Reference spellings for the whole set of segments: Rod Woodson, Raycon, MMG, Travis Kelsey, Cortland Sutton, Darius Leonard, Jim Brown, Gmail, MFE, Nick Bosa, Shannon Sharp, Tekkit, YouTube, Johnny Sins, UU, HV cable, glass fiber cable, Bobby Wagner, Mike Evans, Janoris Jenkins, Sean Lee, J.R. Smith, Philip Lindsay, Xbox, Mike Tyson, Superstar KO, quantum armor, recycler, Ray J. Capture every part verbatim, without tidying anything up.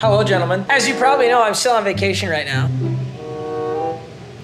Hello, gentlemen. As you probably know, I'm still on vacation right now.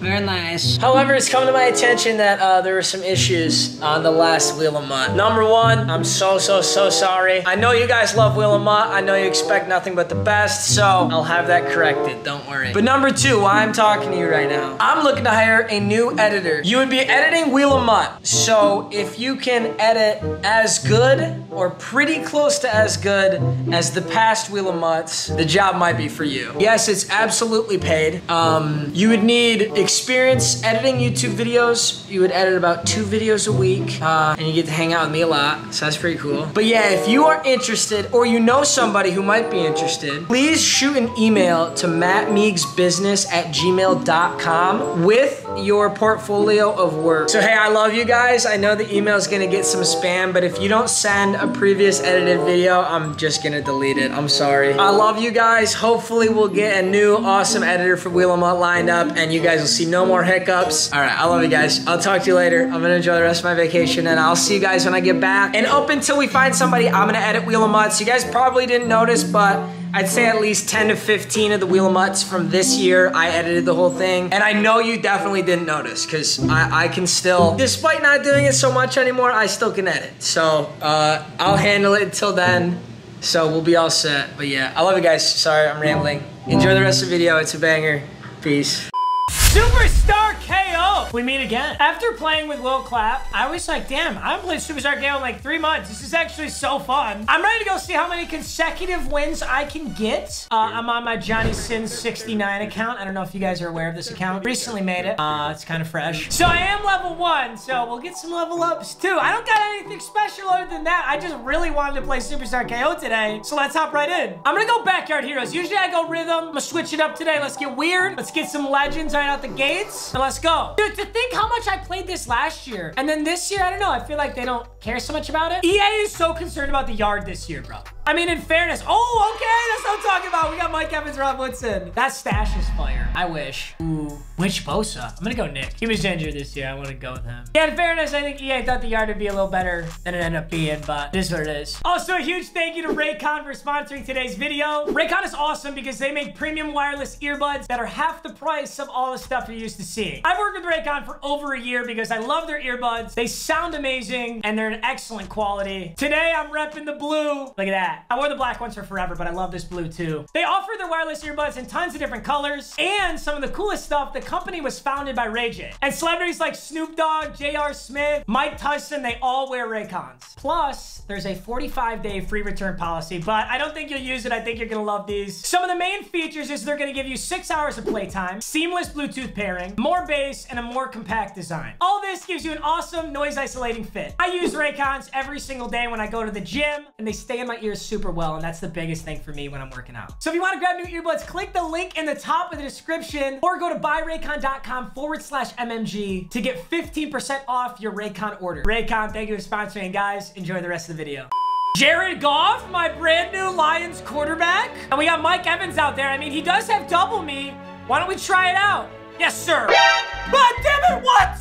Very nice. However, it's come to my attention that uh, there were some issues on the last Wheel of Mutt. Number one, I'm so, so, so sorry. I know you guys love Wheel of Mutt. I know you expect nothing but the best, so I'll have that corrected. Don't worry. But number two, why I'm talking to you right now, I'm looking to hire a new editor. You would be editing Wheel of Mutt, so if you can edit as good or pretty close to as good as the past Wheel of Mutts, the job might be for you. Yes, it's absolutely paid. Um, you would need experience editing YouTube videos. You would edit about two videos a week, uh, and you get to hang out with me a lot, so that's pretty cool. But yeah, if you are interested, or you know somebody who might be interested, please shoot an email to mattmeegsbusiness at gmail dot com with your portfolio of work. So hey, I love you guys. I know the email is gonna get some spam, but if you don't send a previous edited video, I'm just gonna delete it. I'm sorry. I love you guys. Hopefully we'll get a new awesome editor for Wheel of Mutt lined up, and you guys will see no more hiccups. All right, I love you guys. I'll talk to you later. I'm gonna enjoy the rest of my vacation, and I'll see you guys when I get back. And up until we find somebody, I'm gonna edit Wheel of Mutts. You guys probably didn't notice, but I'd say at least ten to fifteen of the Wheel of Mutts from this year, I edited the whole thing. And I know you definitely didn't notice, because I, I can still, despite not doing it so much anymore, I still can edit. So uh, I'll handle it until then. So we'll be all set. But yeah, I love you guys. Sorry, I'm rambling. Enjoy the rest of the video. It's a banger. Peace. Superstar K O! We meet again. After playing with Lil Clap, I was like, damn, I haven't played Superstar K O in like three months. This is actually so fun. I'm ready to go see how many consecutive wins I can get. Uh, I'm on my Johnny Sin sixty-nine account. I don't know if you guys are aware of this account. Recently made it. Uh, it's kind of fresh. So I am level one, so we'll get some level ups too. I don't got anything special other than that. I just really wanted to play Superstar K O today, so let's hop right in. I'm gonna go Backyard Heroes. Usually I go Rhythm. I'm gonna switch it up today. Let's get weird. Let's get some Legends right out the gates, and let's go. Dude, to think how much I played this last year, and then this year, I don't know, I feel like they don't care so much about it. E A is so concerned about the yard this year, bro. I mean, in fairness. Oh, okay, that's what I'm talking about. We got Mike Evans, Rod Woodson. That stash is fire. I wish. Ooh, which Bosa? I'm gonna go Nick. He was injured this year. I wanna go with him. Yeah, in fairness, I think E A thought the yard would be a little better than it ended up being, but it is what it is. Also, a huge thank you to Raycon for sponsoring today's video. Raycon is awesome because they make premium wireless earbuds that are half the price of all the stuff you're used to seeing. I've worked with Raycon for over a year because I love their earbuds. They sound amazing, and they're an excellent quality. Today, I'm repping the blue. Look at that. I wore the black ones for forever, but I love this blue too. They offer their wireless earbuds in tons of different colors, and some of the coolest stuff, the company was founded by Ray J. And celebrities like Snoop Dogg, J R Smith, Mike Tyson, they all wear Raycons. Plus, there's a forty-five day free return policy, but I don't think you'll use it. I think you're gonna love these. Some of the main features is they're gonna give you six hours of playtime, seamless Bluetooth pairing, more bass, and a more compact design. All this gives you an awesome noise isolating fit. I use Raycons every single day when I go to the gym, and they stay in my ears super well, and that's the biggest thing for me when I'm working out. So if you want to grab new earbuds, click the link in the top of the description, or go to buy raycon dot com forward slash M M G to get fifteen percent off your Raycon order. Raycon, thank you for sponsoring, guys. Enjoy the rest of the video. Jared Goff, my brand new Lions quarterback. And we got Mike Evans out there. I mean, he does have double me. Why don't we try it out? Yes, sir. God damn it, what?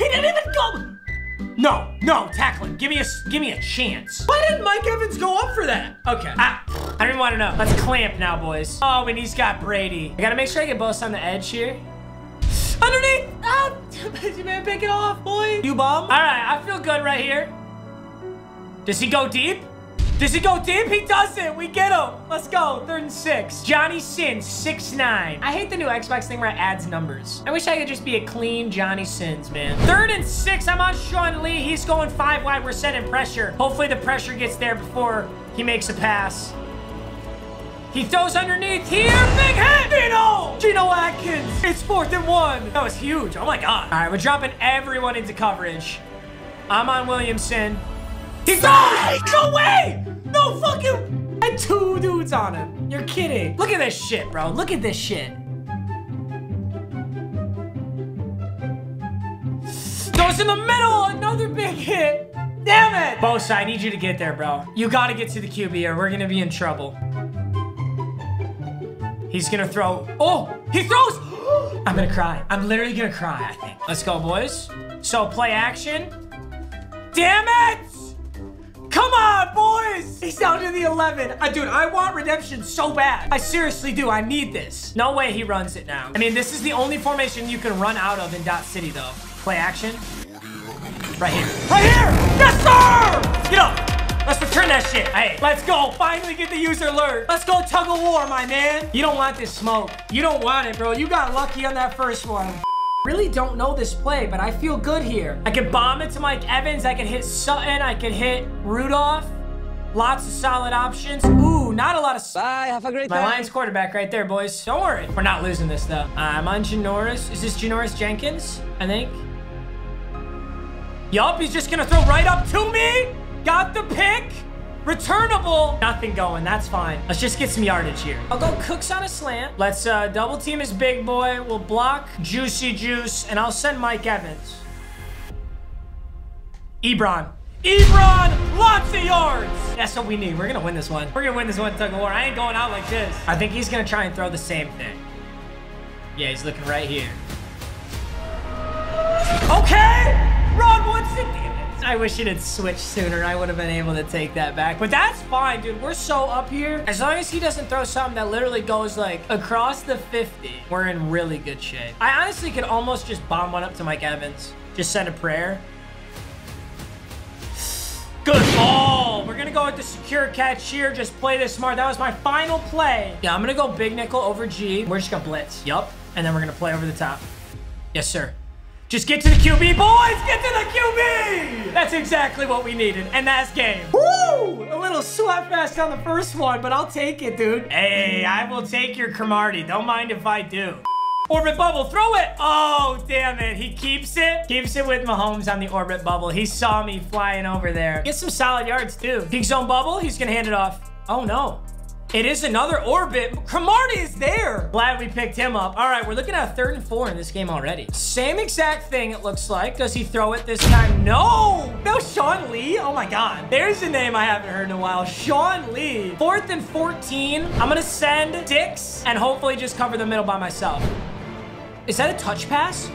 He didn't even go. No, no, tackle him. Give me a, give me a chance. Why didn't Mike Evans go up for that? Okay. Ah, I don't even want to know. Let's clamp now, boys. Oh, and he's got Brady. I got to make sure I get both on the edge here. Underneath. Ah, you man, pick it off, boy. You bum. All right, I feel good right here. Does he go deep? Does he go deep? He doesn't. We get him. Let's go. Third and six. Johnny Sin, six nine. I hate the new Xbox thing where it adds numbers. I wish I could just be a clean Johnny Sins, man. Third and six. I'm on Sean Lee. He's going five wide. We're setting pressure. Hopefully the pressure gets there before he makes a pass. He throws underneath here. Big hit. Geno. Geno Atkins. It's fourth and one. That was huge. Oh, my God. All right, we're dropping everyone into coverage. I'm on Williamson. He throws! No way! No fucking... I had two dudes on him. You're kidding. Look at this shit, bro. Look at this shit. Throws in the middle! Another big hit! Damn it! Bosa, I need you to get there, bro. You gotta get to the Q B or we're gonna be in trouble. He's gonna throw... Oh! He throws! I'm gonna cry. I'm literally gonna cry, I think. Let's go, boys. So, play action. Damn it! Come on, boys! He's down to the eleven. Uh, dude, I want redemption so bad. I seriously do. I need this. No way he runs it now. I mean, this is the only formation you can run out of in Dot City, though. Play action. Right here. Right here! Yes, sir! Get up. Let's return that shit. Hey, let's go. Finally get the user alert. Let's go tug of war, my man. You don't want this smoke. You don't want it, bro. You got lucky on that first one. Really don't know this play, but I feel good here. I can bomb it to Mike Evans. I can hit Sutton. I can hit Rudolph. Lots of solid options. Ooh, not a lot of... Bye, have a great time. My Lions quarterback right there, boys. Don't worry. We're not losing this, though. I'm on Janoris. Is this Janoris Jenkins, I think? Yup, he's just gonna throw right up to me. Got the pick. Returnable. Nothing going. That's fine. Let's just get some yardage here. I'll go Cooks on a slant. Let's uh, double team his big boy. We'll block Juicy Juice, and I'll send Mike Evans. Ebron. Ebron, lots of yards. That's what we need. We're going to win this one. We're going to win this one, tug of war. I ain't going out like this. I think he's going to try and throw the same thing. Yeah, he's looking right here. Okay. Rod Woodson. I wish it had switched sooner. I would have been able to take that back. But that's fine, dude. We're so up here. As long as he doesn't throw something that literally goes, like, across the fifty, we're in really good shape. I honestly could almost just bomb one up to Mike Evans. Just send a prayer. Good ball. We're going to go with the secure catch here. Just play this smart. That was my final play. Yeah, I'm going to go big nickel over G. We're just going to blitz. Yup. And then we're going to play over the top. Yes, sir. Just get to the Q B, boys! Get to the Q B! That's exactly what we needed, and that's game. Woo! A little sweat fest on the first one, but I'll take it, dude. Hey, I will take your Cromartie. Don't mind if I do. Orbit bubble, throw it! Oh, damn it. He keeps it. Keeps it with Mahomes on the orbit bubble. He saw me flying over there. Get some solid yards, too. Peak zone bubble, he's gonna hand it off. Oh, no. It is another orbit. Cromartie is there. Glad we picked him up. All right, we're looking at a third and four in this game already. Same exact thing, it looks like. Does he throw it this time? No. No, Sean Lee. Oh, my God. There's a name I haven't heard in a while. Sean Lee. Fourth and fourteen. I'm going to send six and hopefully just cover the middle by myself. Is that a touch pass?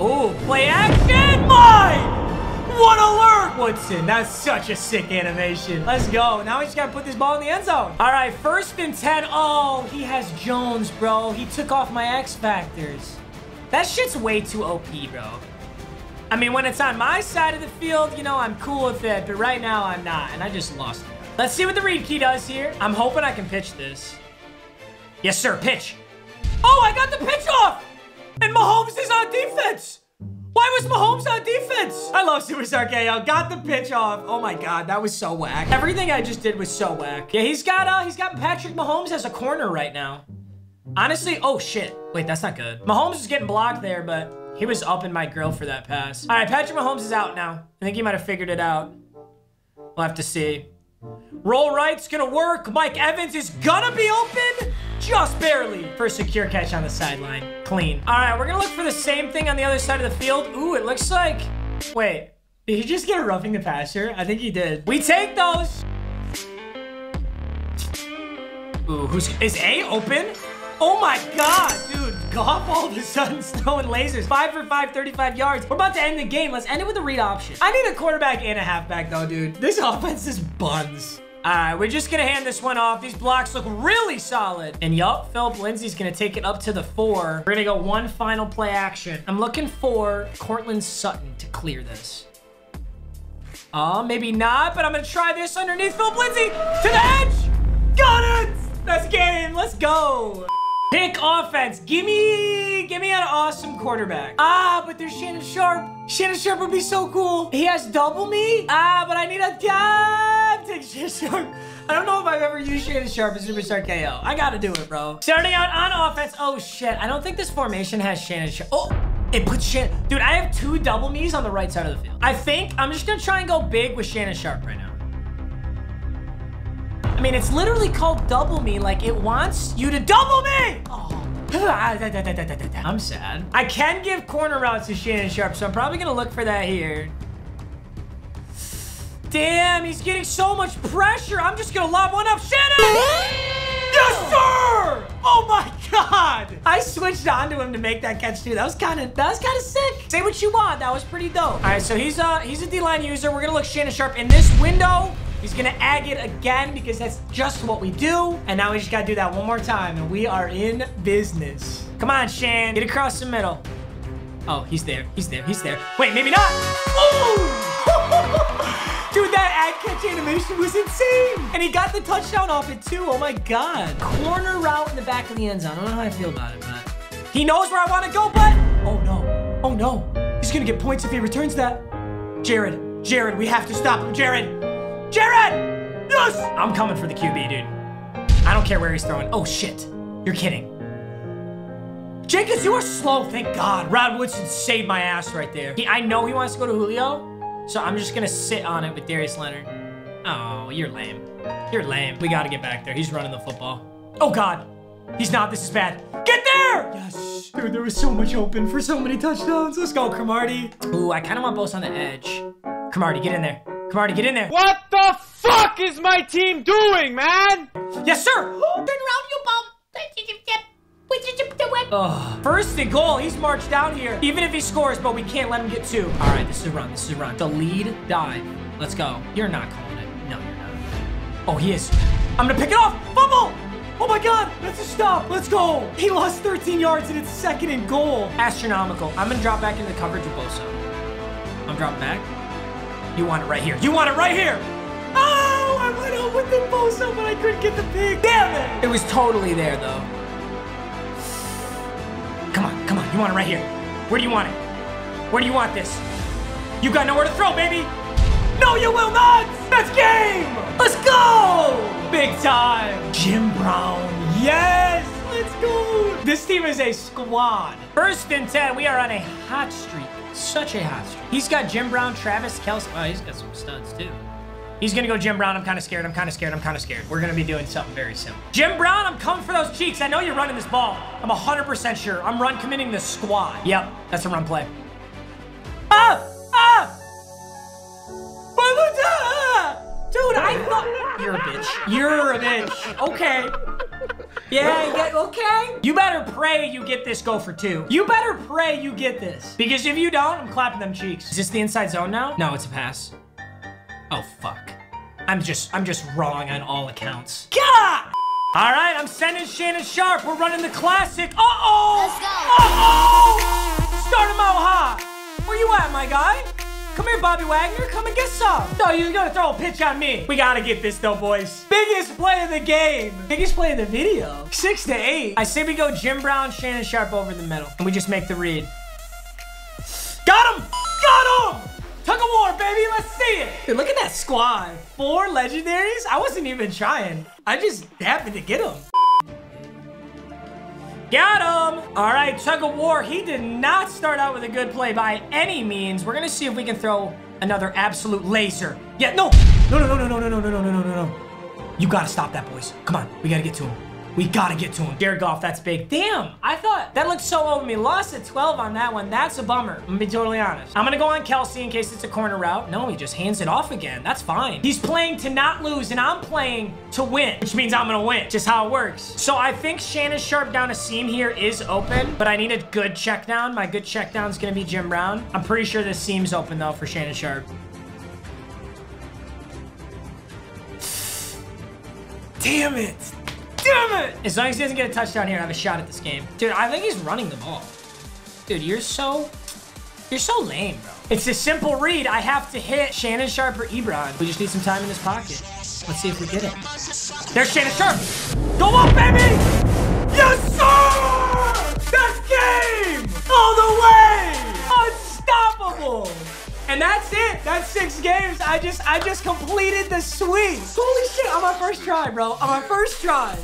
Oh, play action. Mine. What alert, Woodson. That's such a sick animation. Let's go. Now we just got to put this ball in the end zone. All right, first and ten. Oh, he has Jones, bro. He took off my X Factors. That shit's way too O P, bro. I mean, when it's on my side of the field, you know, I'm cool with it. But right now, I'm not. And I just lost it. Let's see what the read key does here. I'm hoping I can pitch this. Yes, sir. Pitch. Oh, I got the pitch off. And Mahomes is on defense. Why was Mahomes on defense? I love Superstar K O. Got the pitch off. Oh my God, that was so whack. Everything I just did was so whack. Yeah, he's got uh, he's got Patrick Mahomes as a corner right now. Honestly, oh shit. Wait, that's not good. Mahomes is getting blocked there, but he was up in my grill for that pass. All right, Patrick Mahomes is out now. I think he might have figured it out. We'll have to see. Roll right's gonna work. Mike Evans is gonna be open. Just barely. For a secure catch on the sideline. Clean. All right, we're going to look for the same thing on the other side of the field. Ooh, it looks like... Wait, did he just get a roughing the passer? I think he did. We take those. Ooh, who's... Is A open? Oh, my God, dude. Goff all of a sudden throwing lasers. Five for five, thirty-five yards. We're about to end the game. Let's end it with a read option. I need a quarterback and a halfback, though, dude. This offense is buns. All right, we're just going to hand this one off. These blocks look really solid. And yup, Philip Lindsay's going to take it up to the four. We're going to go one final play action. I'm looking for Cortland Sutton to clear this. Oh, uh, maybe not, but I'm going to try this underneath Philip Lindsay to the edge. Got it. That's game. Let's go. Pick offense. Give me, give me an awesome quarterback. Ah, but there's Shannon Sharp. Shannon Sharp would be so cool. He has double me. Ah, but I need a guy. Take Shannon Sharp. I don't know if I've ever used Shannon Sharp as Superstar K O. I gotta do it, bro. Starting out on offense. Oh, shit. I don't think this formation has Shannon Sharp. Oh. It puts Shannon. Dude, I have two double me's on the right side of the field. I think I'm just gonna try and go big with Shannon Sharp right now. I mean, it's literally called double me. Like, it wants you to double me! Oh. I'm sad. I can give corner routes to Shannon Sharp, so I'm probably going to look for that here. Damn, he's getting so much pressure. I'm just going to lob one up. Shannon! Yes, sir! Oh, my God. I switched on to him to make that catch, too. That was kind of that was kind of sick. Say what you want. That was pretty dope. All right, so he's a, he's a D-line user. We're going to look Shannon Sharp in this window. He's gonna ag it again because that's just what we do. And now we just gotta do that one more time and we are in business. Come on, Shan, get across the middle. Oh, he's there, he's there, he's there. Wait, maybe not. Ooh! Dude, that ad catch animation was insane. And he got the touchdown off it too. Oh my God. Corner route in the back of the end zone. I don't know how I feel about it, but he knows where I want to go, but oh no, oh no. He's gonna get points if he returns that. Jared, Jared, we have to stop him. Jared, Jared, yes! I'm coming for the Q B, dude. I don't care where he's throwing. Oh shit, you're kidding. Jenkins, you are slow, thank God. Rod Woodson saved my ass right there. He, I know he wants to go to Julio. So I'm just gonna sit on it with Darius Leonard. Oh, you're lame. You're lame. We gotta get back there. He's running the football. Oh God, he's not. This is bad. Get there! Yes. Dude, there was so much open for so many touchdowns. Let's go, Cromartie. Ooh, I kind of want Bosa on the edge. Cromartie, get in there. Cromartie, get in there. What the fuck is my team doing, man? Yes, sir. Turn around, you bum. Ugh. First and goal, he's marched down here. Even if he scores, but we can't let him get two. All right, this is a run, this is a run. The lead dive. Let's go. You're not calling it. No, you're not. Oh, he is. I'm gonna pick it off. Fumble! Oh my God, that's a stop. Let's go. He lost thirteen yards and it's second and goal. Astronomical. I'm gonna drop back into the coverage with Bosa. I'm dropping back. You want it right here. You want it right here. Oh, I went up with the Bosa, but I couldn't get the pick. Damn it. It was totally there though. Come on, come on, you want it right here. Where do you want it? Where do you want this? You got nowhere to throw, baby. No, you will not. That's game. Let's go. Big time. Jim Brown, yes, let's go. This team is a squad. First and ten, we are on a hot streak. Such a hot streak. He's got Jim Brown, Travis Kelsey. Oh, he's got some studs too. He's gonna go Jim Brown. I'm kind of scared, I'm kind of scared, I'm kind of scared. We're gonna be doing something very simple. Jim Brown, I'm coming for those cheeks. I know you're running this ball. I'm one hundred percent sure. I'm run committing this squad. Yep, that's a run play. Ah! Ah! Dude, I thought... You're a bitch. You're a bitch. Okay. Yeah, yeah, okay. You better pray you get this go for two. You better pray you get this. Because if you don't, I'm clapping them cheeks. Is this the inside zone now? No, it's a pass. Oh, fuck. I'm just, I'm just wrong on all accounts. God! All right, I'm sending Shannon Sharp. We're running the classic. Uh-oh! Let's go! Uh-oh! Start him out hot. Where you at, my guy? Come here, Bobby Wagner. Come and get some. No, you're gonna throw a pitch on me. We gotta get this, though, boys. Biggest play of the game. Biggest play of the video. Six to eight. I say we go Jim Brown, Shannon Sharp over the middle. And we just make the read. Got him! Got him! Tug of war, baby, let's see it. Dude, look at that squad. Four legendaries? I wasn't even trying. I just happened to get them. Got him. All right, tug of war. He did not start out with a good play by any means. We're gonna see if we can throw another absolute laser. Yeah, no. No, no, no, no, no, no, no, no, no, no, no. You gotta stop that, boys. Come on, we gotta get to him. We gotta get to him. Jared Goff, that's big. Damn, I thought that looked so over me. Lost at twelve on that one. That's a bummer. I'm gonna be totally honest. I'm gonna go on Kelsey in case it's a corner route. No, he just hands it off again. That's fine. He's playing to not lose, and I'm playing to win, which means I'm gonna win. Just how it works. So I think Shannon Sharp down a seam here is open, but I need a good check down. My good check down's gonna be Jim Brown. I'm pretty sure this seam's open though for Shannon Sharp. Damn it. Damn it! As long as he doesn't get a touchdown here, I have a shot at this game. Dude, I think he's running the ball. Dude, you're so... You're so lame, bro. It's a simple read. I have to hit Shannon Sharp or Ebron. We just need some time in his pocket. Let's see if we get it. There's Shannon Sharp! Go up, baby! Yes, sir! That's game! All the way! Unstoppable! And that's it. That's six games. I just I just completed the sweep. Holy shit, on my first try, bro. On my first try.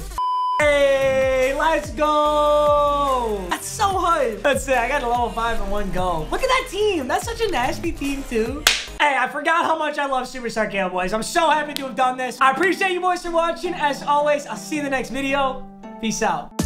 Hey, let's go. That's so hype. That's it. I got a level five in one go. Look at that team. That's such a nasty team, too. Hey, I forgot how much I love Superstar K O, boys. I'm so happy to have done this. I appreciate you boys for watching. As always, I'll see you in the next video. Peace out.